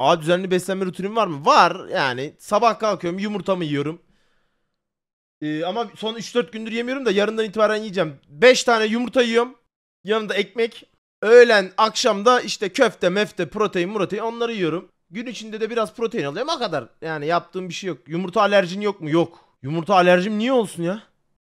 Aa, düzenli beslenme rutinim var mı? Var yani. Sabah kalkıyorum, yumurtamı yiyorum. Ama son 3-4 gündür yemiyorum da yarından itibaren yiyeceğim. 5 tane yumurta yiyorum. Yanında ekmek. Öğlen, akşamda işte köfte, mefte, protein onları yiyorum. Gün içinde de biraz protein alıyorum. O kadar. Yani yaptığım bir şey yok. Yumurta alerjin yok mu? Yok. Yumurta alerjim niye olsun ya?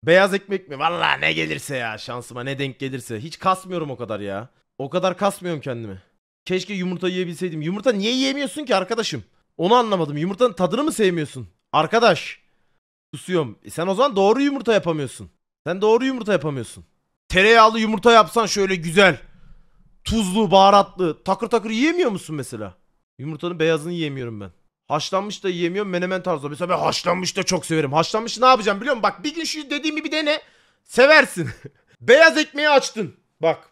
Beyaz ekmek mi? Valla ne gelirse ya, şansıma ne denk gelirse. Hiç kasmıyorum o kadar ya. O kadar kasmıyorum kendimi. Keşke yumurta yiyebilseydim. Yumurta niye yiyemiyorsun ki arkadaşım? Onu anlamadım. Yumurtanın tadını mı sevmiyorsun? Arkadaş. Kusuyorum. Sen o zaman doğru yumurta yapamıyorsun. Sen doğru yumurta yapamıyorsun. Tereyağlı yumurta yapsan şöyle güzel. Tuzlu, baharatlı. Takır takır yiyemiyor musun mesela? Yumurtanın beyazını yiyemiyorum ben. Haşlanmış da yiyemiyorum, menemen tarzı. Mesela ben haşlanmış da çok severim. Haşlanmış ne yapacağım biliyor musun? Bak bir gün şu dediğimi bir dene. Seversin. Beyaz ekmeği açtın. Bak.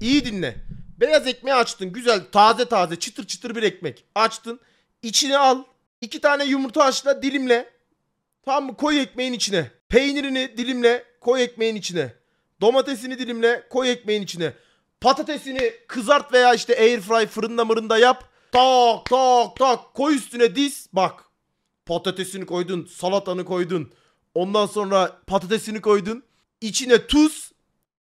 İyi dinle. Beyaz ekmeği açtın. Güzel taze taze çıtır çıtır bir ekmek. Açtın. İçine al. 2 tane yumurta haşla, dilimle. Tamam mı? Koy ekmeğin içine. Peynirini dilimle. Koy ekmeğin içine. Domatesini dilimle. Koy ekmeğin içine. Patatesini kızart veya işte airfry fırında mırında yap. Tak tak tak. Koy üstüne, diz. Bak. Patatesini koydun. Salatanı koydun. Ondan sonra patatesini koydun. İçine tuz.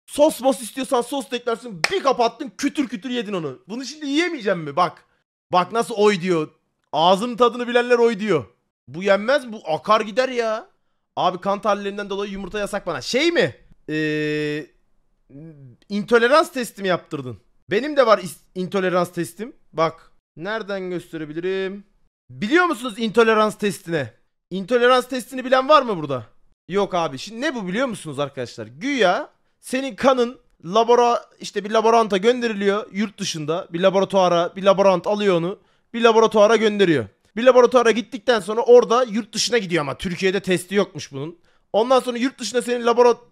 Sos mas istiyorsan sos da eklersin. Bir kapattın, kütür kütür yedin onu. Bunu şimdi yiyemeyeceğim mi? Bak. Bak nasıl oy diyor. Ağzım tadını bilenler oy diyor. Bu yenmez, bu akar gider ya. Abi kan tahlillerinden dolayı yumurta yasak bana. Şey mi? İntolerans testimi yaptırdın. Benim de var intolerans testim. Bak. Nereden gösterebilirim? Biliyor musunuz intolerans testine? İntolerans testini bilen var mı burada? Yok abi. Şimdi ne bu biliyor musunuz arkadaşlar? Güya senin kanın bir laboranta gönderiliyor yurt dışında. Bir laborant alıyor onu. Bir laboratuvara gönderiyor. Bir laboratuvara gittikten sonra orada yurt dışına gidiyor ama Türkiye'de testi yokmuş bunun. Ondan sonra yurt dışına seni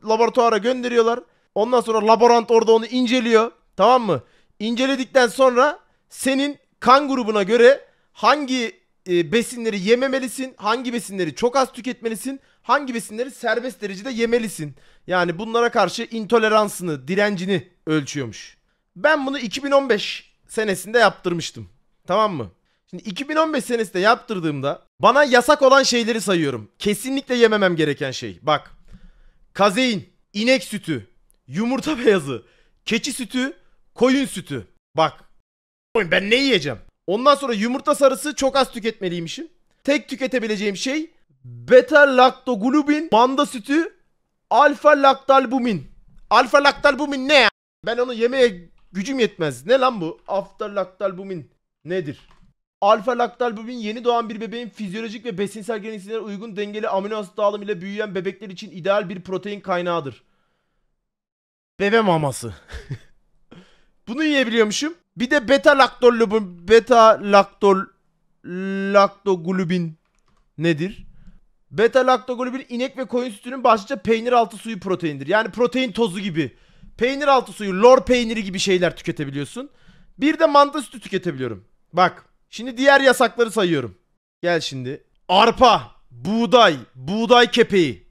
laboratuvara gönderiyorlar. Ondan sonra laborant orada onu inceliyor. Tamam mı? İnceledikten sonra senin kan grubuna göre hangi besinleri yememelisin, hangi besinleri çok az tüketmelisin, hangi besinleri serbest derecede yemelisin. Yani bunlara karşı intoleransını, direncini ölçüyormuş. Ben bunu 2015 senesinde yaptırmıştım. Tamam mı? Şimdi 2015 senesinde yaptırdığımda bana yasak olan şeyleri sayıyorum. Kesinlikle yememem gereken şey. Bak. Kazein, inek sütü, yumurta beyazı, keçi sütü, koyun sütü. Bak. Ben ne yiyeceğim? Ondan sonra yumurta sarısı çok az tüketmeliymişim. Tek tüketebileceğim şey beta laktoglobin, manda sütü, alfa laktalbumin. Alfa laktalbumin ne ya? Ben onu yemeye gücüm yetmez. Ne lan bu? Alfa laktalbumin nedir? Alfa laktalbumin yeni doğan bir bebeğin fizyolojik ve besinsel gereksinimlere uygun dengeli amino asit dağılımı ile büyüyen bebekler için ideal bir protein kaynağıdır. Bebe maması. Bunu yiyebiliyormuşum. Bir de beta laktoglobin nedir? Beta laktoglobin inek ve koyun sütünün başlıca peynir altı suyu proteindir. Yani protein tozu gibi. Peynir altı suyu, lor peyniri gibi şeyler tüketebiliyorsun. Bir de manda sütü tüketebiliyorum. Bak. Şimdi diğer yasakları sayıyorum. Gel şimdi. Arpa, buğday kepeği.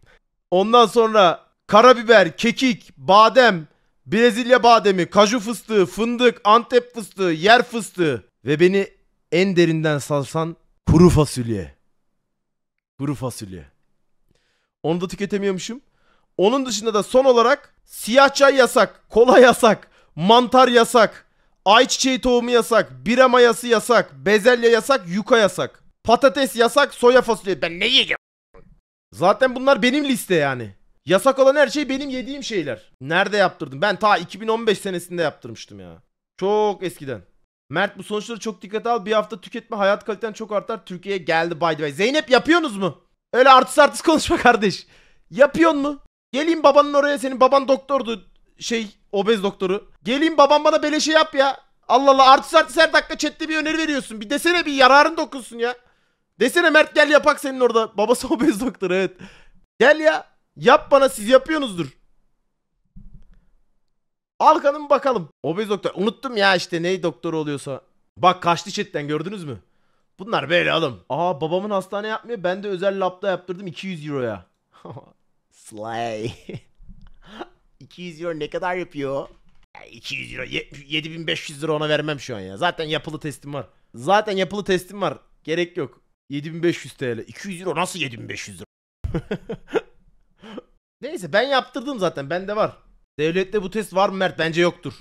Ondan sonra karabiber, kekik, badem, Brezilya bademi, kaju fıstığı, fındık, Antep fıstığı, yer fıstığı ve beni en derinden sarsan kuru fasulye. Kuru fasulye. Onu da tüketemiyormuşum. Onun dışında da son olarak siyah çay yasak, kola yasak, mantar yasak, ayçiçeği tohumu yasak, bira mayası yasak, bezelye yasak, yuka yasak, patates yasak, soya fasulye. Ben ne yiyeceğim? Zaten bunlar benim liste yani. Yasak olan her şey benim yediğim şeyler. Nerede yaptırdım? Ben ta 2015 senesinde yaptırmıştım ya. Çok eskiden. Mert bu sonuçları çok dikkate al. Bir hafta tüketme hayat kaliten çok artar. Türkiye'ye geldi by the way. Zeynep yapıyorsunuz mu? Öyle artist konuşma kardeş. Yapıyorsun mu? Geleyim babanın oraya. Senin baban doktordu. Obez doktoru. Geleyim babam bana beleşe yap ya. Allah Allah, artist her dakika chatte bir öneri veriyorsun. Bir desene, bir yararın dokunsun ya. Desene Mert gel yapak senin orada. Babası obez doktor, evet. Gel ya. Yap bana, siz yapıyorsunuzdur. Al kanımı bakalım. Obez doktor. Unuttum ya işte ney doktoru oluyorsa. Bak kaçtı chatten, gördünüz mü? Bunlar böyle alım. Aa, babamın hastane yapmıyor. Ben de özel labda yaptırdım 200 euroya. Slay. 200 euro ne kadar yapıyor? 200 euro 7500 lira ona vermem şu an ya. Zaten yapılı testim var. Zaten yapılı testim var. Gerek yok. 7500 TL. 200 euro nasıl 7500 euro? Neyse ben yaptırdım zaten. Bende var. Devlette bu test var mı Mert? Bence yoktur.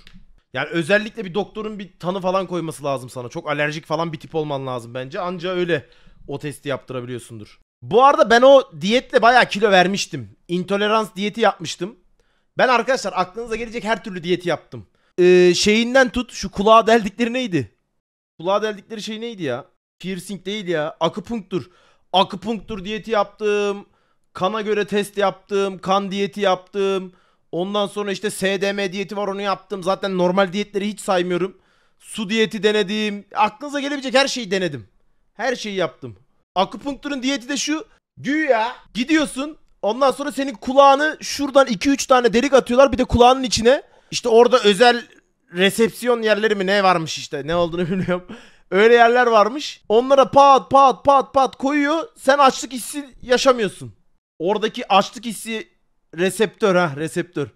Yani özellikle bir doktorun bir tanı falan koyması lazım sana. Çok alerjik falan bir tip olman lazım bence. Anca öyle o testi yaptırabiliyorsundur. Bu arada ben o diyetle bayağı kilo vermiştim. İntolerans diyeti yapmıştım. Ben arkadaşlar aklınıza gelecek her türlü diyeti yaptım. Şeyinden tut şu kulağa deldikleri neydi? Kulağa deldikleri şey neydi ya? Piercing değil ya. Akupunktur. Akupunktur diyeti yaptım. Kana göre test yaptım. Kan diyeti yaptım. Ondan sonra işte SDM diyeti var, onu yaptım. Zaten normal diyetleri hiç saymıyorum. Su diyeti denedim. Aklınıza gelebilecek her şeyi denedim. Her şeyi yaptım. Akupunkturun diyeti de şu. Güya gidiyorsun. Ondan sonra senin kulağını şuradan 2-3 tane delik atıyorlar. Bir de kulağının içine. İşte orada özel resepsiyon yerleri mi ne varmış işte. Ne olduğunu bilmiyorum. Öyle yerler varmış. Onlara pat pat pat pat koyuyor. Sen açlık hissi yaşamıyorsun. Oradaki açlık hissi reseptör reseptör.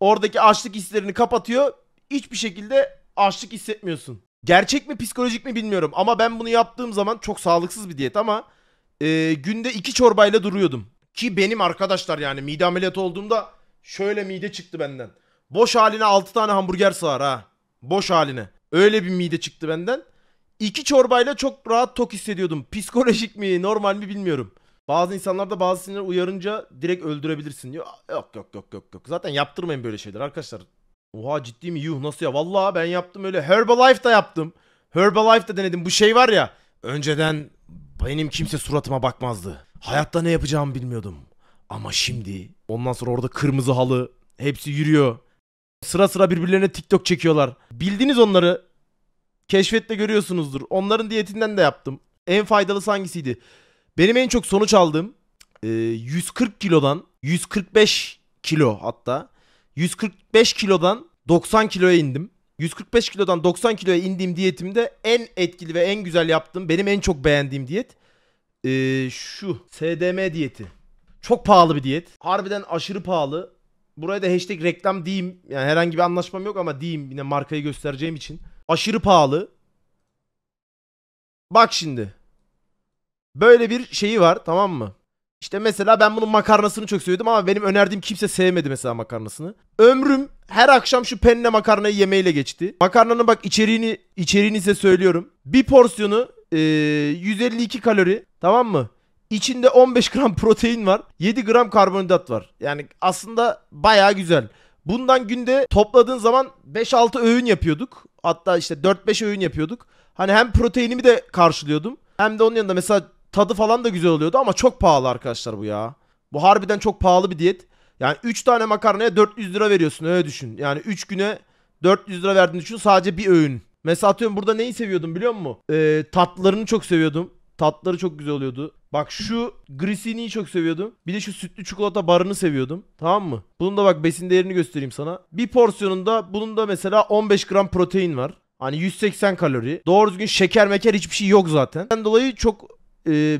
Oradaki açlık hislerini kapatıyor. Hiçbir şekilde açlık hissetmiyorsun. Gerçek mi psikolojik mi bilmiyorum. Ama ben bunu yaptığım zaman çok sağlıksız bir diyet ama günde 2 çorbayla duruyordum. Ki benim arkadaşlar yani mide ameliyatı olduğumda şöyle mide çıktı benden. Boş haline 6 tane hamburger sığar ha. Boş haline. Öyle bir mide çıktı benden. 2 çorbayla çok rahat tok hissediyordum. Psikolojik mi normal mi bilmiyorum. Bazı insanlarda bazı sinirler uyarınca direkt öldürebilirsin diyor. Yok. Zaten yaptırmayın böyle şeyler arkadaşlar. Oha ciddi mi? Yuh nasıl ya? Vallahi ben yaptım öyle. Herbalife'da yaptım. Herbalife'da denedim. Bu şey var ya. Önceden benim kimse suratıma bakmazdı. Hayatta ne yapacağımı bilmiyordum. Ama şimdi. Ondan sonra orada kırmızı halı. Hepsi yürüyor. Sıra sıra birbirlerine TikTok çekiyorlar. Bildiniz onları. Keşfette görüyorsunuzdur. Onların diyetinden de yaptım. En faydalısı hangisiydi? Benim en çok sonuç aldığım 140 kilodan 145 kilo hatta 145 kilodan 90 kiloya indim. 145 kilodan 90 kiloya indiğim diyetimde en etkili ve en güzel yaptığım, benim en çok beğendiğim diyet şu SDM diyeti. Çok pahalı bir diyet. Harbiden aşırı pahalı. Buraya da hashtag reklam diyeyim. Yani herhangi bir anlaşmam yok ama diyeyim yine markayı göstereceğim için. Aşırı pahalı. Bak şimdi. Böyle bir şeyi var tamam mı? İşte mesela ben bunun makarnasını çok seviyordum ama benim önerdiğim kimse sevmedi mesela makarnasını. Ömrüm her akşam şu penne makarnayı yemeyle geçti. Makarnanın bak içeriğini size söylüyorum. Bir porsiyonu 152 kalori tamam mı? İçinde 15 gram protein var. 7 gram karbonhidrat var. Yani aslında bayağı güzel. Bundan günde topladığın zaman 5-6 öğün yapıyorduk. Hatta işte 4-5 öğün yapıyorduk. Hani hem proteinimi de karşılıyordum. Hem de onun yanında mesela tadı falan da güzel oluyordu ama çok pahalı arkadaşlar bu ya. Bu harbiden çok pahalı bir diyet. Yani 3 tane makarnaya 400 lira veriyorsun öyle düşün. Yani 3 güne 400 lira verdiğini düşün sadece bir öğün. Mesela atıyorum burada neyi seviyordum biliyor musun? Tatlılarını çok seviyordum. Tatlıları çok güzel oluyordu. Bak şu grisini'yi çok seviyordum. Bir de şu sütlü çikolata barını seviyordum. Tamam mı? Bunun da bak besin değerini göstereyim sana. Bir porsiyonunda bunun da mesela 15 gram protein var. Hani 180 kalori. Doğru düzgün şeker meker hiçbir şey yok zaten. Ben dolayı çok...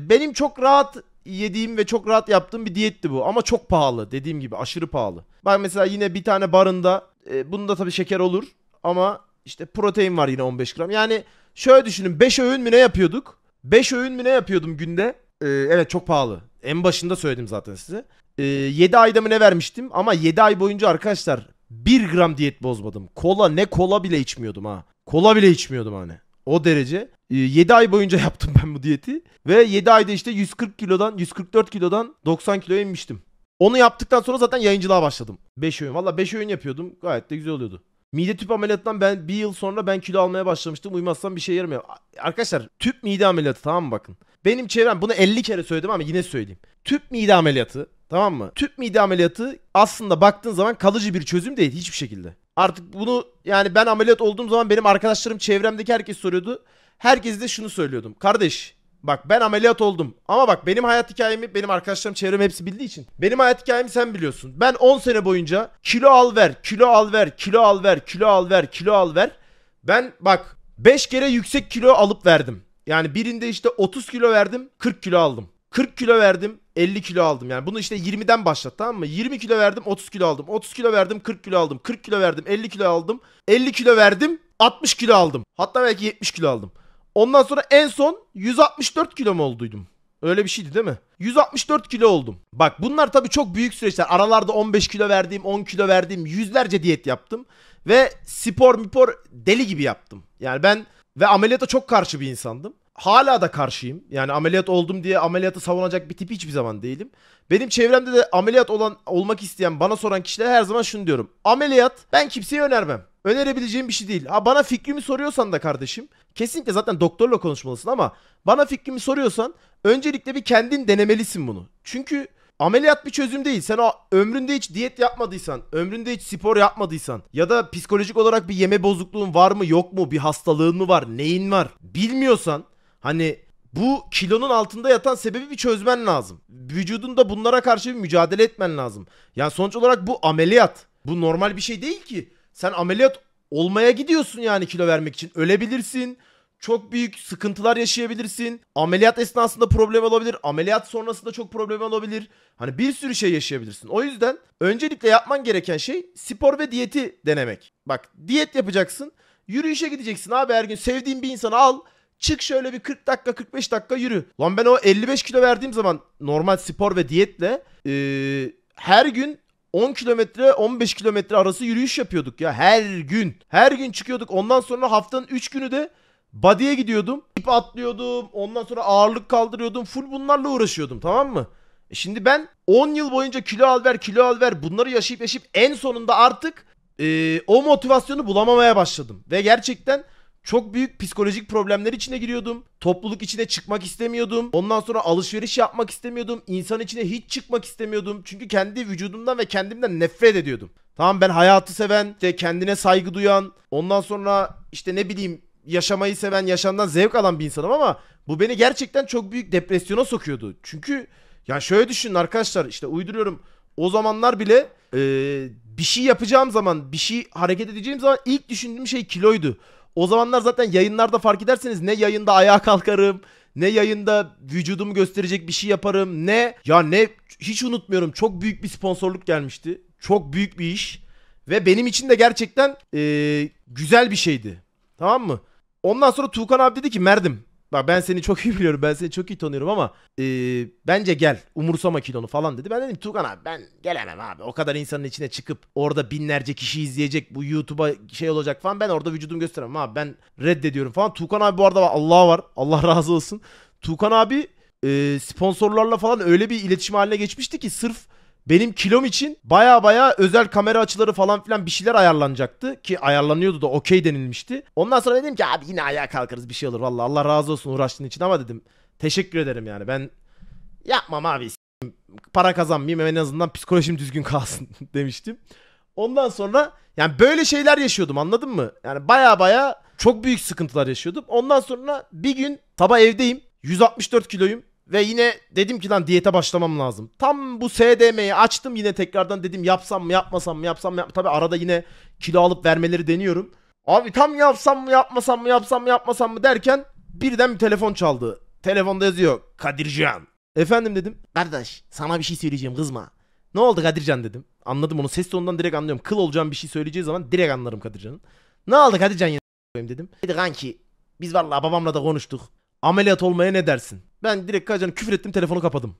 benim çok rahat yediğim ve çok rahat yaptığım bir diyetti bu. Ama çok pahalı. Dediğim gibi aşırı pahalı. Bak mesela yine bir tane barında... bunda tabii şeker olur. Ama işte protein var yine 15 gram. Yani şöyle düşünün. 5 öğün mü ne yapıyorduk? 5 öğün mü ne yapıyordum günde? Evet çok pahalı. En başında söyledim zaten size. 7 ayda mı ne vermiştim? Ama 7 ay boyunca arkadaşlar 1 gram diyet bozmadım. Kola ne kola bile içmiyordum ha. Kola bile içmiyordum hani. O derece. 7 ay boyunca yaptım ben bu diyeti. Ve 7 ayda işte 144 kilodan 90 kiloya inmiştim. Onu yaptıktan sonra zaten yayıncılığa başladım. 5 öğün. Valla 5 öğün yapıyordum. Gayet de güzel oluyordu. Mide tüp ameliyatından ben bir yıl sonra ben kilo almaya başlamıştım. Uyumazsam bir şey yerim ya. Arkadaşlar tüp mide ameliyatı tamam mı bakın. Benim çevrem bunu 50 kere söyledim ama yine söyleyeyim. Tüp mide ameliyatı tamam mı? Tüp mide ameliyatı aslında baktığın zaman kalıcı bir çözüm değil hiçbir şekilde. Artık bunu yani ben ameliyat olduğum zaman benim arkadaşlarım çevremdeki herkes soruyordu. Herkes de şunu söylüyordum. Kardeş bak ben ameliyat oldum ama bak benim hayat hikayemi benim arkadaşlarım çevrem hepsi bildiği için. Benim hayat hikayemi sen biliyorsun. Ben 10 sene boyunca kilo al ver, kilo al ver, kilo al ver, kilo al ver, kilo al ver. Ben bak 5 kere yüksek kilo alıp verdim. Yani birinde işte 30 kilo verdim 40 kilo aldım. 40 kilo verdim 50 kilo aldım. Yani bunu işte 20'den başlat tamam mı? 20 kilo verdim 30 kilo aldım. 30 kilo verdim 40 kilo aldım. 40 kilo verdim 50 kilo aldım. 50 kilo verdim 60 kilo aldım. Hatta belki 70 kilo aldım. Ondan sonra en son 164 kilo mu olduydum? Öyle bir şeydi değil mi? 164 kilo oldum. Bak bunlar tabii çok büyük süreçler. Aralarda 15 kilo verdiğim, 10 kilo verdiğim, yüzlerce diyet yaptım. Ve spor deli gibi yaptım. Yani ben ve ameliyata çok karşı bir insandım. Hala da karşıyım. Yani ameliyat oldum diye ameliyatı savunacak bir tip hiçbir zaman değilim. Benim çevremde de ameliyat olmak isteyen, bana soran kişilere her zaman şunu diyorum. Ameliyat ben kimseye önermem. Önerebileceğim bir şey değil. Ha bana fikrimi soruyorsan da kardeşim, kesinlikle zaten doktorla konuşmalısın ama bana fikrimi soruyorsan öncelikle bir kendin denemelisin bunu. Çünkü ameliyat bir çözüm değil. Sen o ömründe hiç diyet yapmadıysan, ömründe hiç spor yapmadıysan ya da psikolojik olarak bir yeme bozukluğun var mı yok mu, bir hastalığın mı var, neyin var bilmiyorsan hani bu kilonun altında yatan sebebi bir çözmen lazım. Vücudunda bunlara karşı bir mücadele etmen lazım. Yani sonuç olarak bu ameliyat. Bu normal bir şey değil ki. Sen ameliyat olmaya gidiyorsun yani kilo vermek için. Ölebilirsin. Çok büyük sıkıntılar yaşayabilirsin. Ameliyat esnasında problem olabilir. Ameliyat sonrasında çok problem olabilir. Hani bir sürü şey yaşayabilirsin. O yüzden öncelikle yapman gereken şey spor ve diyeti denemek. Bak diyet yapacaksın. Yürüyüşe gideceksin abi her gün. Sevdiğin bir insanı al. Çık şöyle bir 40 dakika 45 dakika yürü. Lan ben o 55 kilo verdiğim zaman normal spor ve diyetle her gün 10 kilometre 15 kilometre arası yürüyüş yapıyorduk ya her gün. Her gün çıkıyorduk, ondan sonra haftanın 3 günü de body'ye gidiyordum. İp atlıyordum, ondan sonra ağırlık kaldırıyordum. Full bunlarla uğraşıyordum, tamam mı? Şimdi ben 10 yıl boyunca kilo al ver bunları yaşayıp en sonunda artık o motivasyonu bulamamaya başladım. Ve gerçekten... Çok büyük psikolojik problemler içine giriyordum. Topluluk içine çıkmak istemiyordum. Ondan sonra alışveriş yapmak istemiyordum. İnsan içine hiç çıkmak istemiyordum. Çünkü kendi vücudumdan ve kendimden nefret ediyordum. Tamam, ben hayatı seven, işte kendine saygı duyan, ondan sonra işte ne bileyim yaşamayı seven, yaşamdan zevk alan bir insanım ama bu beni gerçekten çok büyük depresyona sokuyordu. Çünkü ya şöyle düşünün arkadaşlar, işte uyduruyorum. O zamanlar bile bir şey yapacağım zaman, bir şey hareket edeceğim zaman ilk düşündüğüm şey kiloydu. O zamanlar zaten yayınlarda fark ederseniz ne yayında ayağa kalkarım, ne yayında vücudumu gösterecek bir şey yaparım, ne hiç unutmuyorum, çok büyük bir sponsorluk gelmişti. Çok büyük bir iş ve benim için de gerçekten güzel bir şeydi, tamam mı? Ondan sonra Tuğkan abi dedi ki Merdim, bak ben seni çok iyi biliyorum, ben seni çok iyi tanıyorum ama bence gel, umursama kilonu falan dedi. Ben dedim Tuğkan abi ben gelemem abi, o kadar insanın içine çıkıp orada binlerce kişi izleyecek, bu YouTube'a şey olacak falan, ben orada vücudumu gösteremem abi, ben reddediyorum falan. Tuğkan abi bu arada Allah var, Allah razı olsun. Tuğkan abi sponsorlarla falan öyle bir iletişim haline geçmişti ki sırf benim kilom için baya özel kamera açıları falan filan bir şeyler ayarlanacaktı. Ki ayarlanıyordu da okey denilmişti. Ondan sonra dedim ki abi yine ayağa kalkarız bir şey olur. Vallahi Allah razı olsun uğraştığın için ama dedim teşekkür ederim yani. Ben yapmam abi, para kazanmayayım, en azından psikolojim düzgün kalsın demiştim. Ondan sonra yani böyle şeyler yaşıyordum, anladın mı? Yani baya çok büyük sıkıntılar yaşıyordum. Ondan sonra bir gün sabah evdeyim, 164 kiloyum. Ve yine dedim ki lan diyete başlamam lazım. Tam bu SDM'yi açtım, yine tekrardan dedim yapsam mı yapmasam mı. Tabi arada yine kilo alıp vermeleri deniyorum. Abi tam yapsam mı yapmasam mı derken birden bir telefon çaldı. Telefonda yazıyor Kadircan. Efendim dedim. Kardeş sana bir şey söyleyeceğim, kızma. Ne oldu Kadircan dedim. Anladım, onu ses tonundan direkt anlıyorum. Kıl olacağım bir şey söyleyeceği zaman direkt anlarım Kadircan'ın. Ne oldu Kadircan ya dedim. Dedi kanki biz vallahi babamla da konuştuk. Ameliyat olmaya ne dersin? Ben direkt Kadircan'a küfür ettim, telefonu kapadım.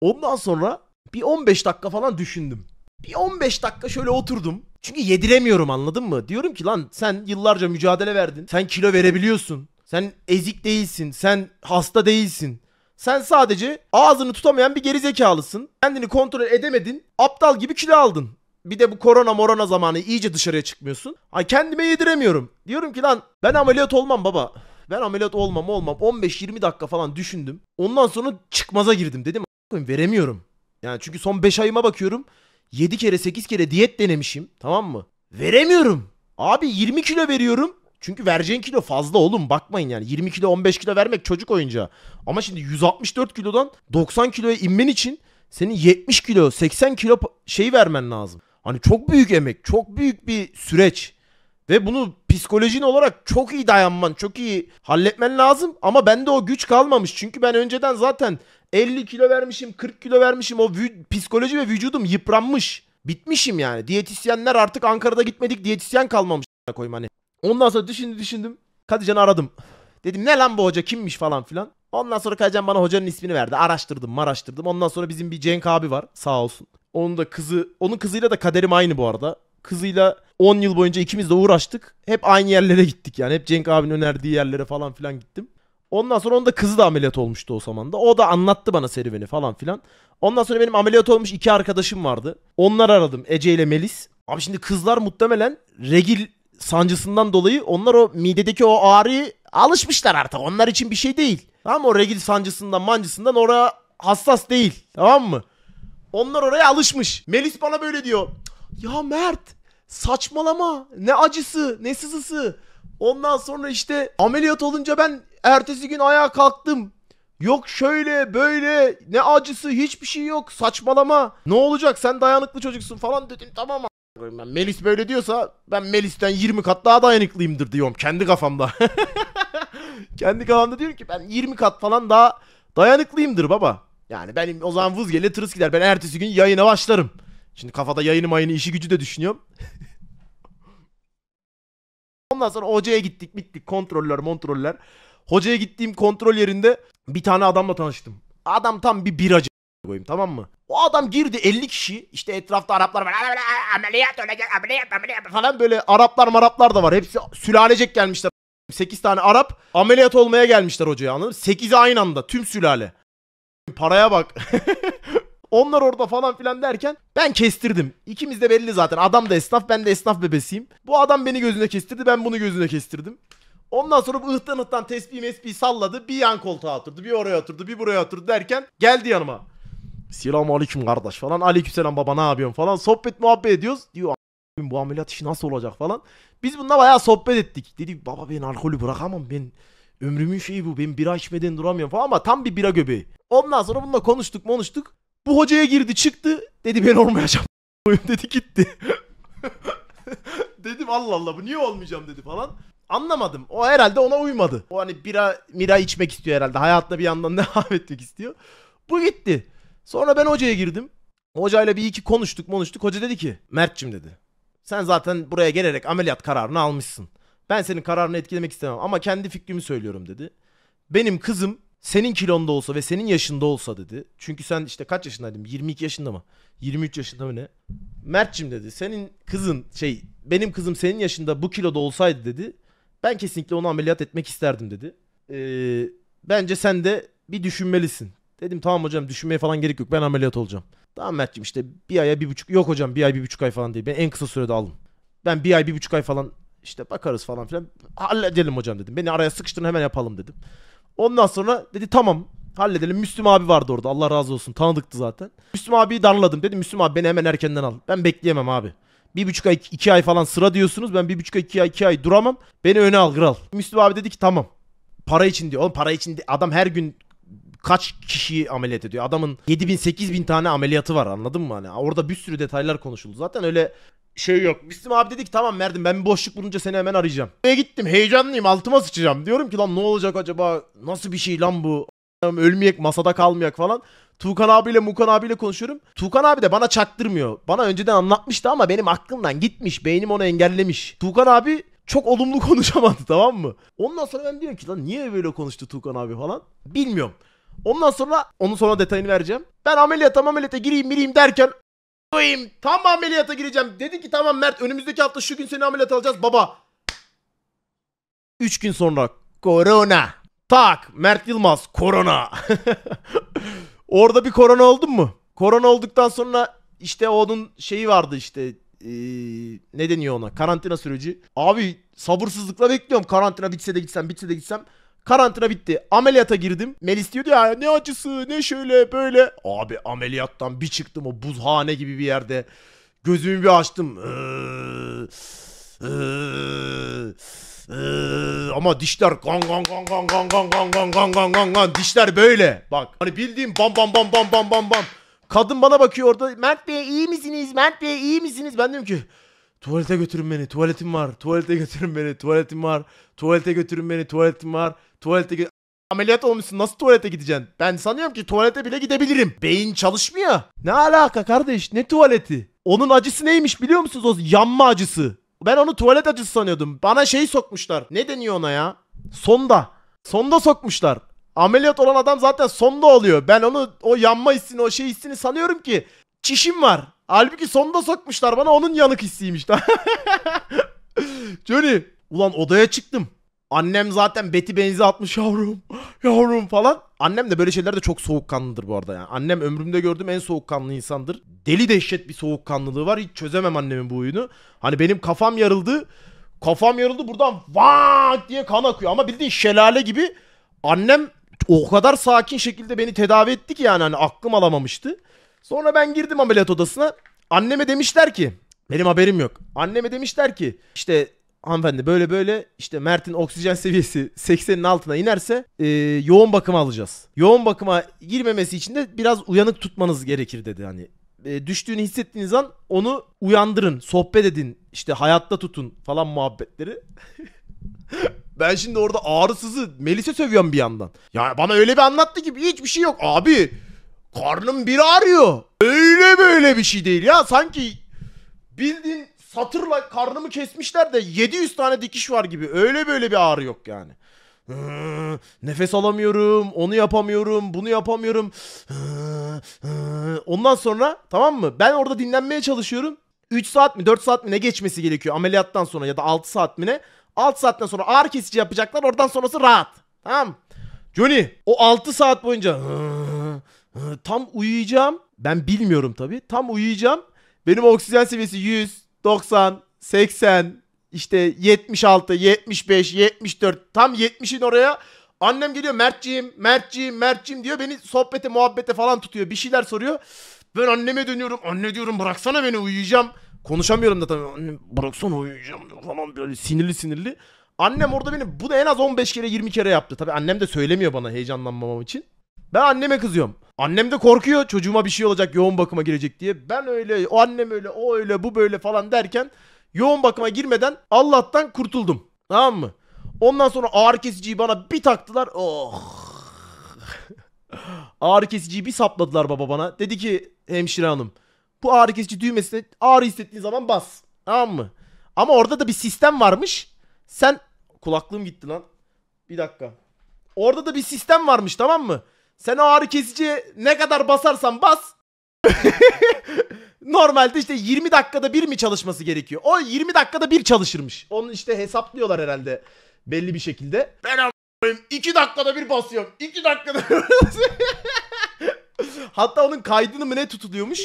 Ondan sonra bir 15 dakika falan düşündüm. Bir 15 dakika şöyle oturdum. Çünkü yediremiyorum, anladın mı? Diyorum ki lan sen yıllarca mücadele verdin. Sen kilo verebiliyorsun. Sen ezik değilsin. Sen hasta değilsin. Sen sadece ağzını tutamayan bir gerizekalısın. Kendini kontrol edemedin. Aptal gibi kilo aldın. Bir de bu korona zamanı iyice dışarıya çıkmıyorsun. Ay kendime yediremiyorum. Diyorum ki lan ben ameliyat olmam baba. Ben ameliyat olmam. 15-20 dakika falan düşündüm. Ondan sonra çıkmaza girdim. Dedim veremiyorum. Yani çünkü son 5 ayıma bakıyorum. 7 kere 8 kere diyet denemişim. Tamam mı? Veremiyorum. Abi 20 kilo veriyorum. Çünkü vereceğin kilo fazla oğlum, bakmayın yani. 20 kilo 15 kilo vermek çocuk oyuncağı. Ama şimdi 164 kilodan 90 kiloya inmen için senin 70 kilo 80 kilo şey vermen lazım. Hani çok büyük emek, çok büyük bir süreç ve bunu psikolojin olarak çok iyi dayanman, çok iyi halletmen lazım ama bende o güç kalmamış. Çünkü ben önceden zaten 50 kilo vermişim, 40 kilo vermişim, o psikoloji ve vücudum yıpranmış, bitmişim yani. Diyetisyenler artık Ankara'da gitmedik, diyetisyen kalmamış. Koyayım hani. Ondan sonra düşündüm. Kadircan'ı aradım. Dedim ne lan bu hoca kimmiş falan filan. Ondan sonra Kadircan bana hocanın ismini verdi. Araştırdım. Ondan sonra bizim bir Cenk abi var sağ olsun. Onun da kızı, onun kızıyla da kaderim aynı bu arada. Kızıyla 10 yıl boyunca ikimiz de uğraştık. Hep aynı yerlere gittik yani. Hep Cenk abinin önerdiği yerlere falan filan gittim. Ondan sonra onun da kızı da ameliyat olmuştu o zaman da. O da anlattı bana serüveni falan filan. Ondan sonra benim ameliyat olmuş iki arkadaşım vardı. Onları aradım, Ece ile Melis. Abi şimdi kızlar muhtemelen regil sancısından dolayı onlar o midedeki o ağrıyı alışmışlar artık. Onlar için bir şey değil. Tamam mı? O regil sancısından mancısından oraya hassas değil. Tamam mı? Onlar oraya alışmış. Melis bana böyle diyor. Ya Mert saçmalama. Ne acısı ne sızısı. Ondan sonra işte ameliyat olunca ben ertesi gün ayağa kalktım. Yok şöyle böyle ne acısı hiçbir şey yok saçmalama. Ne olacak sen dayanıklı çocuksun falan dedim tamam. Ben Melis böyle diyorsa ben Melis'ten 20 kat daha dayanıklıyımdır diyorum kendi kafamda. Kendi kafamda diyorum ki ben 20 kat falan daha dayanıklıyımdır baba. Yani benim o zaman vız gelir tırıs gider. Ben ertesi gün yayına başlarım. Şimdi kafada yayını mayını işi gücü de düşünüyorum. Ondan sonra hocaya gittik bittik kontroller montroller. Hocaya gittiğim kontrol yerinde bir tane adamla tanıştım. Adam tam bir biracı koyayım tamam mı? O adam girdi 50 kişi işte etrafta Araplar var. Ameliyat falan böyle Araplar da var. Hepsi sülalecek gelmişler. 8 tane Arap ameliyat olmaya gelmişler hocaya anladın mı? 8'i aynı anda tüm sülale. Paraya bak. Onlar orada falan filan derken ben kestirdim. İkimiz de belli zaten. Adam da esnaf, ben de esnaf bebesiyim. Bu adam beni gözüne kestirdi, ben bunu gözüne kestirdim. Ondan sonra bu ıhtan tesbih mesbih salladı. Bir yan koltuğa oturdu, bir oraya oturdu, bir buraya oturdu derken geldi yanıma. Selamun aleyküm kardeş falan. Aleykümselam baba ne yapıyorsun falan. Sohbet muhabbet ediyoruz. Diyor bu ameliyat işi nasıl olacak falan. Biz bununla bayağı sohbet ettik. Dedi baba ben alkolü bırakamam ben. Ömrümün şeyi bu. Ben bira içmeden duramıyorum falan ama tam bir bira göbeği. Ondan sonra bununla konuştuk. Bu hocaya girdi çıktı. Dedi ben olmayacağım. Dedi gitti. Dedim Allah Allah bu niye olmayacağım dedi falan. Anlamadım. O herhalde ona uymadı. O hani bira içmek istiyor herhalde. Hayatla bir yandan devam etmek istiyor. Bu gitti. Sonra ben hocaya girdim. Hocayla bir iki konuştuk. Hoca dedi ki Mert'cim dedi. Sen zaten buraya gelerek ameliyat kararını almışsın. Ben senin kararını etkilemek istemem ama kendi fikrimi söylüyorum dedi. Benim kızım senin kilonda olsa ve senin yaşında olsa dedi. Çünkü sen işte kaç yaşındaydın? 22 yaşında mı? 23 yaşında mı ne? Mert'cim dedi senin kızın benim kızım senin yaşında bu kiloda olsaydı dedi. Ben kesinlikle onu ameliyat etmek isterdim dedi. Bence sen de bir düşünmelisin. Dedim tamam hocam düşünmeye falan gerek yok ben ameliyat olacağım. Tamam Mert'cim işte bir aya 1,5 yok hocam bir ay 1,5 ay falan değil. Ben en kısa sürede aldım. Ben bir ay 1,5 ay falan işte bakarız falan filan halledelim hocam dedim. Beni araya sıkıştırın hemen yapalım dedim. Ondan sonra dedi tamam halledelim. Müslüm abi vardı orada Allah razı olsun tanıdıktı zaten. Müslüm abiyi darladım dedim Müslüm abi beni hemen erkenden al. Ben bekleyemem abi. 1,5 ay 2 ay falan sıra diyorsunuz ben 1,5 ay 2 ay duramam. Beni öne al kral. Müslüm abi dedi ki tamam. Para için diyor oğlum para için diyor. Adam her gün kaç kişiyi ameliyat ediyor. Adamın 7.000-8.000 tane ameliyatı var anladın mı? Hani orada bir sürü detaylar konuşuldu zaten öyle şey yok. Müslüm abi dedi ki tamam Mert'im ben bir boşluk bulunca seni hemen arayacağım. Oraya gittim heyecanlıyım altıma sıçacağım. Diyorum ki lan ne olacak acaba nasıl bir şey lan bu? Ölmeyek masada kalmayak falan. Tuğkan abiyle Mukan abiyle konuşuyorum. Tuğkan abi de bana çaktırmıyor. Bana önceden anlatmıştı ama benim aklımdan gitmiş. Beynim onu engellemiş. Tuğkan abi çok olumlu konuşamadı tamam mı? Ondan sonra ben diyorum ki lan niye böyle konuştu Tuğkan abi falan. Bilmiyorum. Ondan sonra onun sonra detayını vereceğim. Ben ameliyata gireyim derken tam ameliyata gireceğim. Dedi ki tamam Mert önümüzdeki hafta şu gün seni ameliyat alacağız baba. 3 gün sonra korona. Tak Mert Yılmaz korona. Orada bir korona oldun mu? Korona olduktan sonra işte onun şeyi vardı işte ne deniyor ona? Karantina süreci. Abi sabırsızlıkla bekliyorum karantina bitse de gitsem. Karantina bitti. Ameliyata girdim. Melis diyordu ya ne acısı ne şöyle böyle. Abi ameliyattan bir çıktım o buzhane gibi bir yerde. Gözümü bir açtım. Ama dişler dişler böyle. Bak hani bildiğim bam bam. Kadın bana bakıyor orada. Mert Bey iyi misiniz? Mert Bey iyi misiniz? Ben diyorum ki tuvalete götürün beni. Tuvaletim var. Tuvalete götürün beni. Tuvaletim var. Tuvalete götürün beni. Tuvaletim var. Ameliyat olmuşsun. Nasıl tuvalete gideceksin? Ben sanıyorum ki tuvalete bile gidebilirim. Beyin çalışmıyor. Ne alaka kardeş? Ne tuvaleti? Onun acısı neymiş biliyor musunuz? O yanma acısı. Ben onu tuvalet acısı sanıyordum. Bana şey sokmuşlar. Ne deniyor ona ya? Sonda. Sonda sokmuşlar. Ameliyat olan adam zaten sonda oluyor. Ben onu, o yanma hissini, o şey hissini sanıyorum ki çişim var. Halbuki sonda sokmuşlar bana, onun yanık hissiymiş. Johnny. Ulan odaya çıktım. Annem zaten beti benzi atmış, yavrum. Yavrum falan. Annem de böyle şeylerde çok soğukkanlıdır bu arada yani. Annem ömrümde gördüğüm en soğukkanlı insandır. Deli dehşet bir soğukkanlılığı var. Hiç çözemem annemin bu huyunu. Hani benim kafam yarıldı. Kafam yarıldı, buradan vaat diye kan akıyor. Ama bildiğin şelale gibi. Annem o kadar sakin şekilde beni tedavi etti ki yani hani aklım alamamıştı. Sonra ben girdim ameliyat odasına. Anneme demişler ki, benim haberim yok. Anneme demişler ki işte hanımefendi böyle böyle işte Mert'in oksijen seviyesi 80'in altına inerse yoğun bakıma alacağız. Yoğun bakıma girmemesi için de biraz uyanık tutmanız gerekir dedi hani. Düştüğünü hissettiğiniz an onu uyandırın, sohbet edin, işte hayatta tutun falan muhabbetleri. Ben şimdi orada ağrısızı Melis'e sövüyorum bir yandan. Ya bana öyle bir anlattı ki hiçbir şey yok. Abi karnım bir ağrıyor. Öyle böyle bir şey değil ya. Sanki bildiğin satırla karnımı kesmişler de 700 tane dikiş var gibi. Öyle böyle bir ağrı yok yani. Nefes alamıyorum, onu yapamıyorum, bunu yapamıyorum. Ondan sonra tamam mı? Ben orada dinlenmeye çalışıyorum. 3 saat mi 4 saat mi ne geçmesi gerekiyor ameliyattan sonra, ya da 6 saat mi ne? 6 saatten sonra ağrı kesici yapacaklar. Oradan sonrası rahat. Tamam. Johnny o 6 saat boyunca tam uyuyacağım. Ben bilmiyorum tabii. Tam uyuyacağım. Benim oksijen seviyesi 100, 90, 80, işte 76, 75, 74. Tam 70'in oraya. Annem geliyor, Mert'ciğim, Mert'ciğim, Mert'ciğim diyor. Beni sohbete, muhabbete falan tutuyor. Bir şeyler soruyor. Ben anneme dönüyorum. Anne diyorum, bıraksana beni, uyuyacağım. Konuşamıyorum da tabii. Anne bıraksana, uyuyacağım falan, böyle sinirli sinirli. Annem orada beni bunu en az 15 kere 20 kere yaptı. Tabii annem de söylemiyor bana heyecanlanmamam için. Ben anneme kızıyorum. Annem de korkuyor çocuğuma bir şey olacak, yoğun bakıma girecek diye. Ben öyle, o annem öyle, o öyle, bu böyle falan derken yoğun bakıma girmeden Allah'tan kurtuldum. Tamam mı? Ondan sonra ağrı kesiciyi bana bir taktılar. Oh! Ağrı kesiciyi bir sapladılar baba bana. Dedi ki hemşire hanım, bu ağrı kesici düğmesine ağrı hissettiğin zaman bas. Tamam mı? Ama orada da bir sistem varmış. Sen, kulaklığım gitti lan. Bir dakika. Orada da bir sistem varmış, tamam mı? Sen o ağrı kesiciye ne kadar basarsan bas. Normalde işte 20 dakikada bir mi çalışması gerekiyor? O 20 dakikada bir çalışırmış. Onu işte hesaplıyorlar herhalde belli bir şekilde. Ben a**ayım 2 dakikada bir basıyorum. 2 dakikada bir Hatta onun kaydını mı ne tutuluyormuş?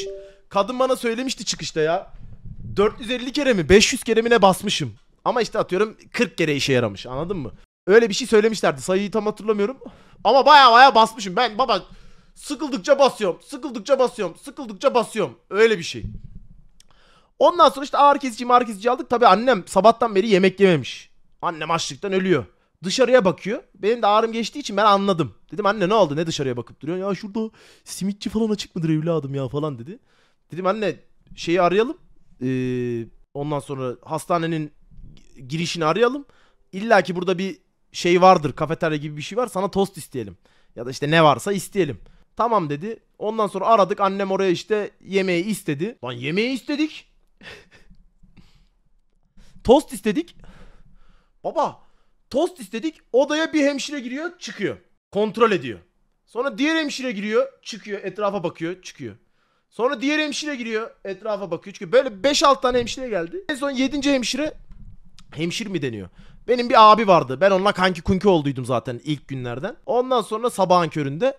Kadın bana söylemişti çıkışta ya. 450 kere mi 500 kere mi ne basmışım. Ama işte atıyorum 40 kere işe yaramış, anladın mı? Öyle bir şey söylemişlerdi, sayıyı tam hatırlamıyorum. Ama baya baya basmışım ben baba. Sıkıldıkça basıyorum, sıkıldıkça basıyorum, sıkıldıkça basıyorum. Öyle bir şey. Ondan sonra işte ağrı kesici aldık. Tabii annem sabahtan beri yemek yememiş. Annem açlıktan ölüyor. Dışarıya bakıyor. Benim de ağrım geçtiği için ben anladım. Dedim anne ne oldu, ne dışarıya bakıp duruyorsun? Ya şurada simitçi falan açık mıdır evladım ya falan dedi. Dedim anne şeyi arayalım. Ondan sonra hastanenin girişini arayalım. İlla ki burada bir şey vardır, kafeterya gibi bir şey var. Sana tost isteyelim. Ya da işte ne varsa isteyelim. Tamam dedi. Ondan sonra aradık. Annem oraya işte yemeği istedi. Lan yemeği istedik. Tost istedik. Baba tost istedik. Odaya bir hemşire giriyor, çıkıyor. Kontrol ediyor. Sonra diğer hemşire giriyor, çıkıyor. Etrafa bakıyor, çıkıyor. Sonra diğer hemşire giriyor, etrafa bakıyor, çıkıyor. Böyle 5-6 tane hemşire geldi. En son 7. hemşire, hemşir mi deniyor? Benim bir abi vardı. Ben onunla kanki kunki olduydum zaten ilk günlerden. Ondan sonra sabahın köründe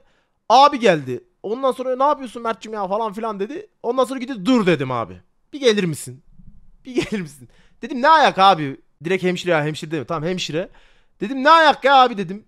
abi geldi. Ondan sonra ne yapıyorsun Mert'cim ya falan filan dedi. Ondan sonra gidip dur dedim abi. Bir gelir misin? Bir gelir misin? Dedim ne ayak abi? Direkt hemşire ya, hemşire demiyor. Tamam hemşire. Dedim ne ayak ya abi dedim.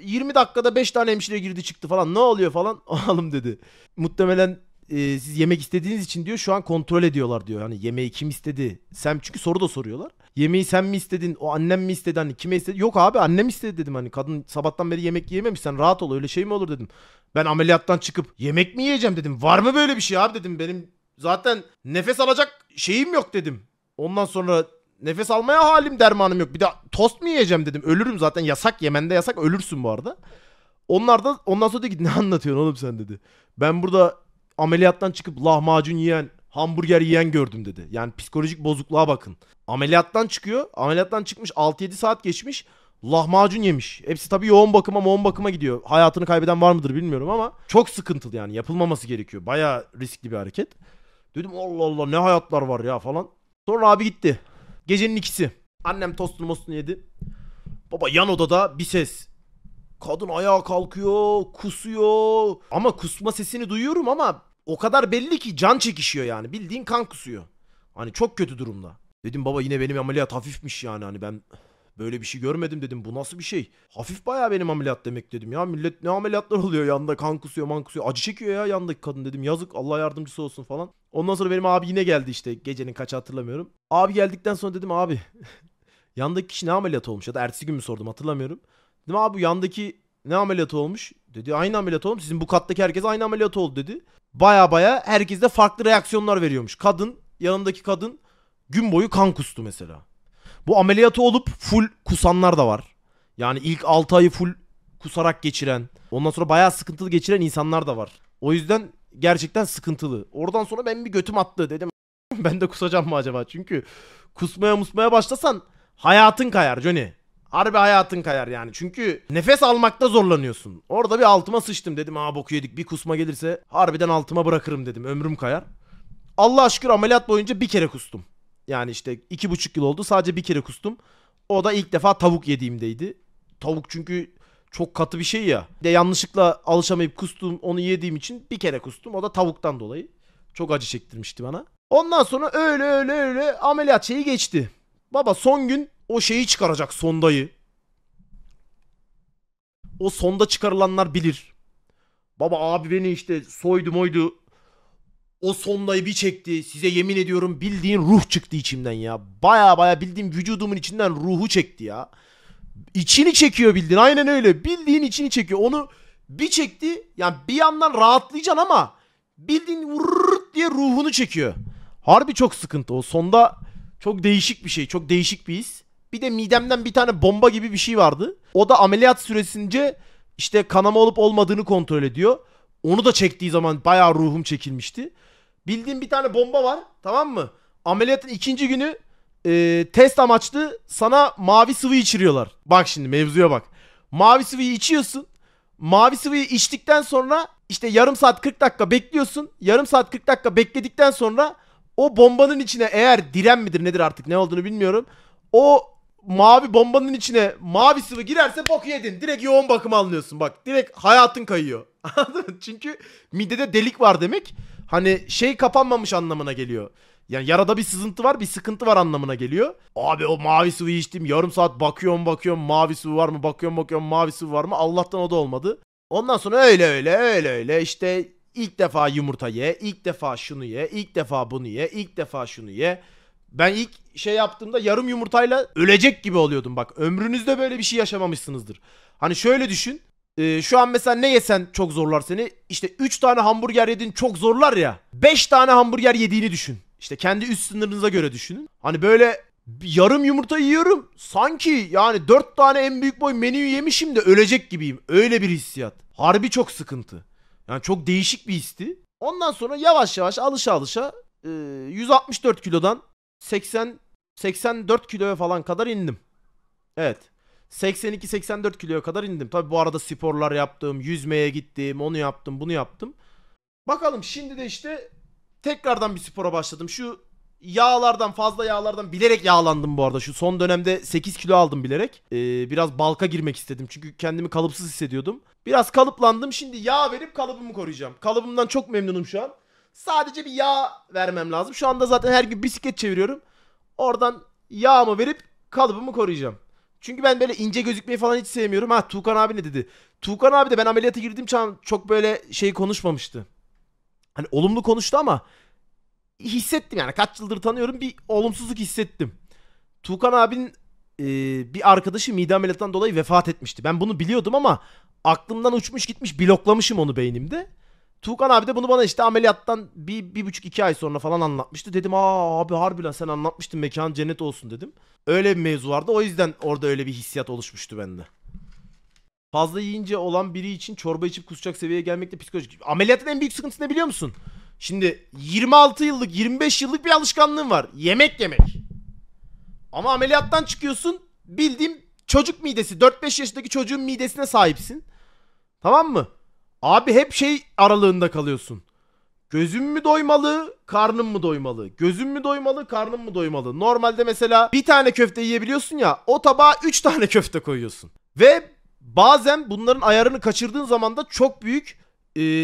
20 dakikada 5 tane hemşire girdi çıktı falan. Ne oluyor falan? Oğlum dedi. Muhtemelen siz yemek istediğiniz için diyor şu an kontrol ediyorlar diyor. Hani yemeği kim istedi? Sen, çünkü soru da soruyorlar. Yemeği sen mi istedin? O annem mi istedi? Hani kime istedi? Yok abi annem istedi dedim hani. Kadın sabahtan beri yemek yememiş. Sen rahat ol, öyle şey mi olur dedim. Ben ameliyattan çıkıp yemek mi yiyeceğim dedim. Var mı böyle bir şey abi dedim. Benim zaten nefes alacak şeyim yok dedim. Ondan sonra nefes almaya halim dermanım yok. Bir de tost mu yiyeceğim dedim. Ölürüm zaten, yasak. Yemen'de yasak, ölürsün bu arada. Onlar da ondan sonra dedi ki ne anlatıyorsun oğlum sen dedi. Ben burada ameliyattan çıkıp lahmacun yiyen, hamburger yiyen gördüm dedi. Yani psikolojik bozukluğa bakın. Ameliyattan çıkıyor. Ameliyattan çıkmış 6-7 saat geçmiş. Lahmacun yemiş. Hepsi tabii yoğun bakıma gidiyor. Hayatını kaybeden var mıdır bilmiyorum ama çok sıkıntılı yani. Yapılmaması gerekiyor. Bayağı riskli bir hareket. Dedim Allah Allah ne hayatlar var ya falan. Sonra abi gitti. Gecenin ikisi. Annem tostunu mostunu yedi. Baba yan odada bir ses. Kadın ayağa kalkıyor, kusuyor. Ama kusma sesini duyuyorum ama o kadar belli ki can çekişiyor yani. Bildiğin kan kusuyor. Hani çok kötü durumda. Dedim baba yine benim ameliyat hafifmiş yani hani ben böyle bir şey görmedim dedim. Bu nasıl bir şey? Hafif bayağı benim ameliyat demek dedim ya. Millet ne ameliyatlar oluyor yanında kan kusuyor man kusuyor. Acı çekiyor ya yandaki kadın dedim. Yazık Allah yardımcısı olsun falan. Ondan sonra benim abi yine geldi işte gecenin kaçı hatırlamıyorum. Abi geldikten sonra dedim abi yandaki kişi ne ameliyat olmuş ya da ertesi gün mü sordum hatırlamıyorum. Dedim abi bu yandaki ne ameliyatı olmuş? Dedi aynı ameliyat olmuş. Sizin bu kattaki herkes aynı ameliyat oldu dedi. Baya baya herkes de farklı reaksiyonlar veriyormuş. Kadın yanındaki kadın gün boyu kan kustu mesela. Bu ameliyatı olup full kusanlar da var. Yani ilk 6 ayı full kusarak geçiren, ondan sonra bayağı sıkıntılı geçiren insanlar da var. O yüzden gerçekten sıkıntılı. Oradan sonra ben bir götüm attı dedim. Ben de kusacağım mı acaba? Çünkü kusmaya başlasan hayatın kayar Johnny. Harbi hayatın kayar yani. Çünkü nefes almakta zorlanıyorsun. Orada bir altıma sıçtım dedim. Aa boku yedik bir kusma gelirse harbiden altıma bırakırım dedim. Ömrüm kayar. Allah'a şükür ameliyat boyunca bir kere kustum. Yani işte 2,5 yıl oldu sadece bir kere kustum. O da ilk defa tavuk yediğimdeydi. Tavuk çünkü çok katı bir şey ya. Bir de yanlışlıkla alışamayıp kustum onu yediğim için bir kere kustum. O da tavuktan dolayı. Çok acı çektirmişti bana. Ondan sonra öyle ameliyat şeyi geçti. Baba son gün o şeyi çıkaracak sondayı. O sonda çıkarılanlar bilir. Baba abi beni işte soydu moydu. O sondayı bir çekti. Size yemin ediyorum bildiğin ruh çıktı içimden ya. Baya bildiğin vücudumun içinden ruhu çekti ya. İçini çekiyor bildiğin. Aynen öyle. Bildiğin içini çekiyor. Onu bir çekti. Yani bir yandan rahatlayacaksın ama bildiğin vırrrt diye ruhunu çekiyor. Harbi çok sıkıntı. O sonda çok değişik bir şey. Çok değişik bir his. Bir de midemden bir tane bomba gibi bir şey vardı. O da ameliyat süresince işte kanama olup olmadığını kontrol ediyor. Onu da çektiği zaman bayağı ruhum çekilmişti. Bildiğim bir tane bomba var. Tamam mı? Ameliyatın ikinci günü test amaçlı sana mavi sıvı içiriyorlar. Bak şimdi mevzuya bak. Mavi sıvıyı içiyorsun. Mavi sıvıyı içtikten sonra işte yarım saat 40 dakika bekliyorsun. Yarım saat 40 dakika bekledikten sonra o bombanın içine eğer diren midir nedir artık ne olduğunu bilmiyorum. O mavi bombanın içine mavi sıvı girerse bok yedin. Direkt yoğun bakıma alınıyorsun bak. Direkt hayatın kayıyor. Anladın mı? Çünkü midede delik var demek. Hani şey kapanmamış anlamına geliyor. Yani yarada bir sızıntı var bir sıkıntı var anlamına geliyor. Abi o mavi sıvıyı içtim yarım saat bakıyorum mavi sıvı var mı bakıyorum mavi sıvı var mı Allah'tan o da olmadı. Ondan sonra öyle işte ilk defa yumurta ye ilk defa şunu ye ilk defa bunu ye ilk defa şunu ye. Ben ilk şey yaptığımda yarım yumurtayla ölecek gibi oluyordum bak ömrünüzde böyle bir şey yaşamamışsınızdır. Hani şöyle düşün. Şu an mesela ne yesen çok zorlar seni. İşte 3 tane hamburger yedin çok zorlar ya. 5 tane hamburger yediğini düşün. İşte kendi üst sınırınıza göre düşünün. Hani böyle yarım yumurta yiyorum. Sanki yani 4 tane en büyük boy menüyü yemişim de ölecek gibiyim. Öyle bir hissiyat. Harbi çok sıkıntı. Yani çok değişik bir histi. Ondan sonra yavaş yavaş alışa 164 kilodan 84 kiloya falan kadar indim. Evet. 82-84 kiloya kadar indim. Tabi bu arada sporlar yaptım, yüzmeye gittim, onu yaptım, bunu yaptım. Bakalım şimdi de işte tekrardan bir spora başladım. Şu yağlardan, fazla yağlardan bilerek yağlandım bu arada. Şu son dönemde 8 kilo aldım bilerek. Biraz balka girmek istedim çünkü kendimi kalıpsız hissediyordum. Biraz kalıplandım. Şimdi yağ verip kalıbımı koruyacağım. Kalıbımdan çok memnunum şu an. Sadece bir yağ vermem lazım. Şu anda zaten her gün bisiklet çeviriyorum. Oradan yağımı verip kalıbımı koruyacağım. Çünkü ben böyle ince gözükmeyi falan hiç sevmiyorum. Ha Tuğkan abi ne dedi? Tuğkan abi de ben ameliyata girdiğim zaman çok böyle şey konuşmamıştı. Hani olumlu konuştu ama hissettim yani kaç yıldır tanıyorum bir olumsuzluk hissettim. Tuğkan abinin bir arkadaşı mide ameliyatından dolayı vefat etmişti. Ben bunu biliyordum ama aklımdan uçmuş gitmiş bloklamışım onu beynimde. Tuğkan abi de bunu bana işte ameliyattan bir buçuk iki ay sonra falan anlatmıştı. Dedim aa abi harbiden sen anlatmıştın mekan cennet olsun dedim. Öyle bir mevzu vardı o yüzden orada öyle bir hissiyat oluşmuştu bende. Fazla yiyince olan biri için çorba içip kusacak seviyeye gelmek de psikolojik. Ameliyatın en büyük sıkıntısı ne biliyor musun? Şimdi 26 yıllık 25 yıllık bir alışkanlığım var. Yemek yemek. Ama ameliyattan çıkıyorsun. Bildiğim çocuk midesi. 4-5 yaşındaki çocuğun midesine sahipsin. Tamam mı? Abi hep şey aralığında kalıyorsun. Gözüm mü doymalı, karnım mı doymalı? Gözüm mü doymalı, karnım mı doymalı? Normalde mesela bir tane köfte yiyebiliyorsun ya, o tabağa 3 tane köfte koyuyorsun. Ve bazen bunların ayarını kaçırdığın zaman da çok büyük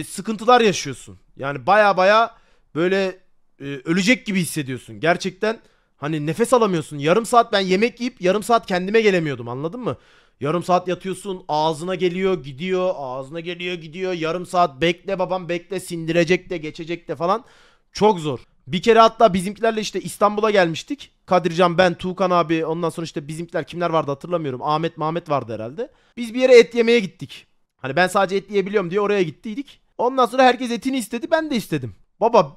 sıkıntılar yaşıyorsun. Yani baya böyle ölecek gibi hissediyorsun. Gerçekten hani nefes alamıyorsun. Yarım saat ben yemek yiyip yarım saat kendime gelemiyordum, anladın mı? Yarım saat yatıyorsun, ağzına geliyor gidiyor, ağzına geliyor gidiyor, yarım saat bekle babam bekle, sindirecek de geçecek de falan, çok zor. Bir kere hatta bizimkilerle işte İstanbul'a gelmiştik. Kadircan, ben, Tuğkan abi, ondan sonra işte bizimkiler kimler vardı hatırlamıyorum, Ahmet vardı herhalde. Biz bir yere et yemeye gittik. Hani ben sadece et yiyebiliyorum diye oraya gittiydik. Ondan sonra herkes etini istedi, ben de istedim. Baba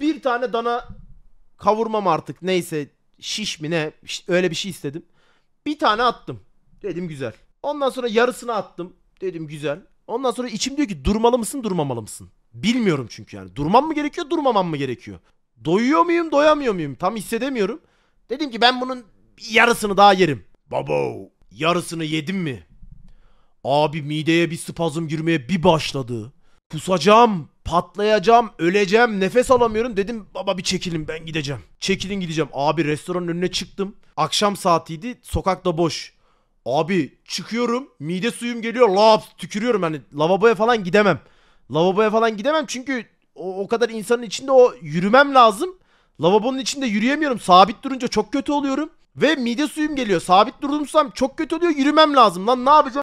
bir tane dana kavurma mı artık neyse, şiş mi ne, öyle bir şey istedim. Bir tane attım. Dedim güzel. Ondan sonra yarısını attım. Dedim güzel. Ondan sonra içim diyor ki durmalı mısın, durmamalı mısın? Bilmiyorum çünkü yani. Durmam mı gerekiyor, durmamam mı gerekiyor? Doyuyor muyum, doyamıyor muyum? Tam hissedemiyorum. Dedim ki ben bunun yarısını daha yerim. Baba yarısını yedim mi? Abi mideye bir spazm girmeye bir başladı. Kusacağım, patlayacağım, öleceğim, nefes alamıyorum. Dedim baba bir çekilin, ben gideceğim. Çekilin, gideceğim. Abi restoranın önüne çıktım. Akşam saatiydi, sokakta boş. Abi çıkıyorum, mide suyum geliyor, laps tükürüyorum, hani lavaboya falan gidemem. Lavaboya falan gidemem çünkü o kadar insanın içinde o yürümem lazım. Lavabonun içinde yürüyemiyorum, sabit durunca çok kötü oluyorum. Ve mide suyum geliyor, sabit durdursam çok kötü oluyor, yürümem lazım. Lan ne yapacağım?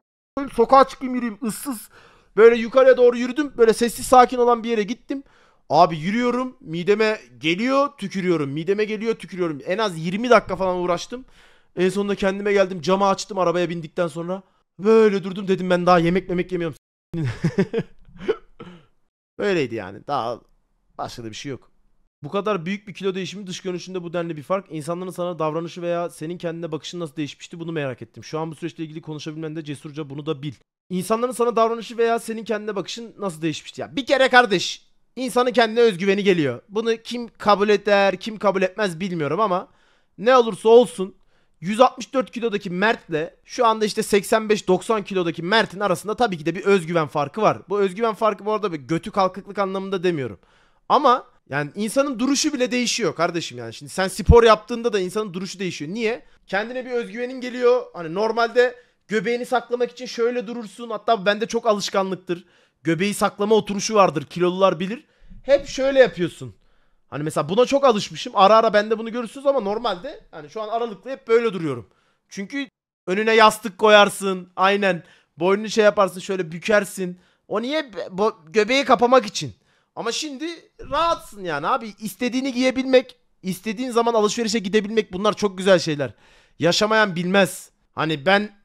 Sokağa çıkayım yürüyeyim, ıssız. Böyle yukarıya doğru yürüdüm, böyle sessiz sakin olan bir yere gittim. Abi yürüyorum, mideme geliyor, tükürüyorum, mideme geliyor, tükürüyorum. En az 20 dakika falan uğraştım. En sonunda kendime geldim, camı açtım arabaya bindikten sonra. Böyle durdum, dedim ben daha yemek yemiyorum. Böyleydi yani, daha başka da bir şey yok. Bu kadar büyük bir kilo değişimi dış görünüşünde bu denli bir fark. İnsanların sana davranışı veya senin kendine bakışın nasıl değişmişti, bunu merak ettim. Şu an bu süreçle ilgili konuşabilmen de cesurca, bunu da bil. İnsanların sana davranışı veya senin kendine bakışın nasıl değişmişti? Ya bir kere kardeş, insanın kendine özgüveni geliyor. Bunu kim kabul eder kim kabul etmez bilmiyorum ama ne olursa olsun 164 kilodaki Mert'le şu anda işte 85-90 kilodaki Mert'in arasında tabii ki de bir özgüven farkı var. Bu özgüven farkı bu arada bir götü kalkıklık anlamında demiyorum. Ama yani insanın duruşu bile değişiyor kardeşim yani. Şimdi sen spor yaptığında da insanın duruşu değişiyor. Niye? Kendine bir özgüvenin geliyor. Hani normalde göbeğini saklamak için şöyle durursun. Hatta bende çok alışkanlıktır. Göbeği saklama oturuşu vardır. Kilolular bilir. Hep şöyle yapıyorsun. Hani mesela buna çok alışmışım. Ara ara bende bunu görürsünüz ama normalde hani şu an aralıklı hep böyle duruyorum. Çünkü önüne yastık koyarsın. Aynen. Boynunu şey yaparsın, şöyle bükersin. O niye? Göbeği kapamak için. Ama şimdi rahatsın yani abi. İstediğini giyebilmek, istediğin zaman alışverişe gidebilmek, bunlar çok güzel şeyler. Yaşamayan bilmez. Hani ben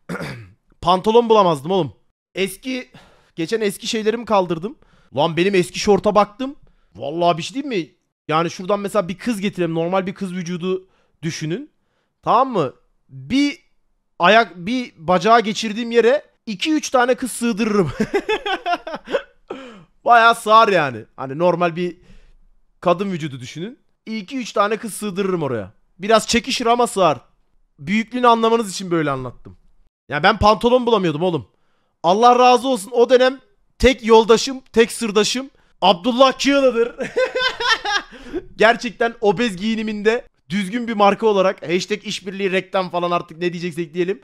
pantolon bulamazdım oğlum. Geçen eski şeylerimi kaldırdım. Lan benim eski şorta baktım. Vallahi bir şey diyeyim mi? Yani şuradan mesela bir kız getirelim. Normal bir kız vücudu düşünün. Tamam mı? Bir bacağa geçirdiğim yere 2-3 tane kız sığdırırım. Bayağı sığar yani. Hani normal bir kadın vücudu düşünün. 2-3 tane kız sığdırırım oraya. Biraz çekişir ama sığar. Büyüklüğünü anlamanız için böyle anlattım. Ya yani ben pantolon bulamıyordum oğlum. Allah razı olsun o dönem tek yoldaşım, tek sırdaşım Abdullah Kıyılı'dır. Gerçekten obez giyiniminde düzgün bir marka olarak #işbirliği reklam falan artık ne diyeceksek diyelim.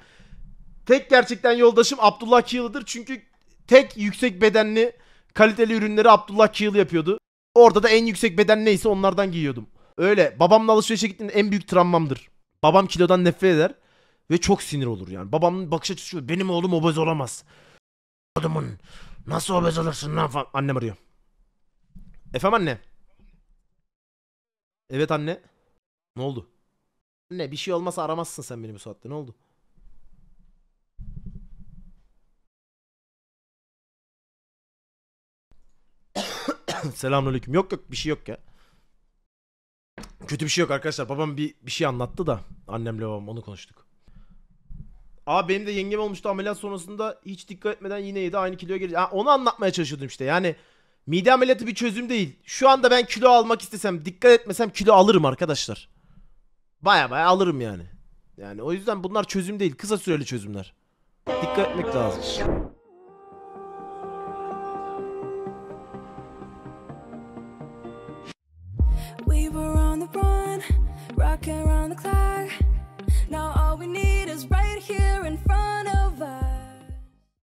Tek gerçekten yoldaşım Abdullah Kıyılı'dır. Çünkü tek yüksek bedenli kaliteli ürünleri Abdullah Kıyılı yapıyordu. Orada da en yüksek beden neyse onlardan giyiyordum. Öyle babamla alışverişe gittiğinde en büyük travmamdır. Babam kilodan nefret eder ve çok sinir olur yani. Babamın bakış açısı şu: benim oğlum obez olamaz. Adamın nasıl obez olursun lan falan. Annem arıyor. Efendim anne? Evet anne. Ne oldu? Anne bir şey olmasa aramazsın sen beni bu saatte. Ne oldu? Selamünaleyküm. Yok bir şey yok ya. Kötü bir şey yok arkadaşlar. Babam bir şey anlattı da annemle babam onu konuştuk. Aa benim de yengem olmuştu ameliyat sonrasında, hiç dikkat etmeden yine yedi aynı kiloya geri. Onu anlatmaya çalışıyordum işte. Yani Mide ameliyatı bir çözüm değil. Şu anda ben kilo almak istesem, dikkat etmesem kilo alırım arkadaşlar. Baya baya alırım yani. Yani o yüzden bunlar çözüm değil. Kısa süreli çözümler. Dikkat etmek lazım. We were on the run, rocking around the clock.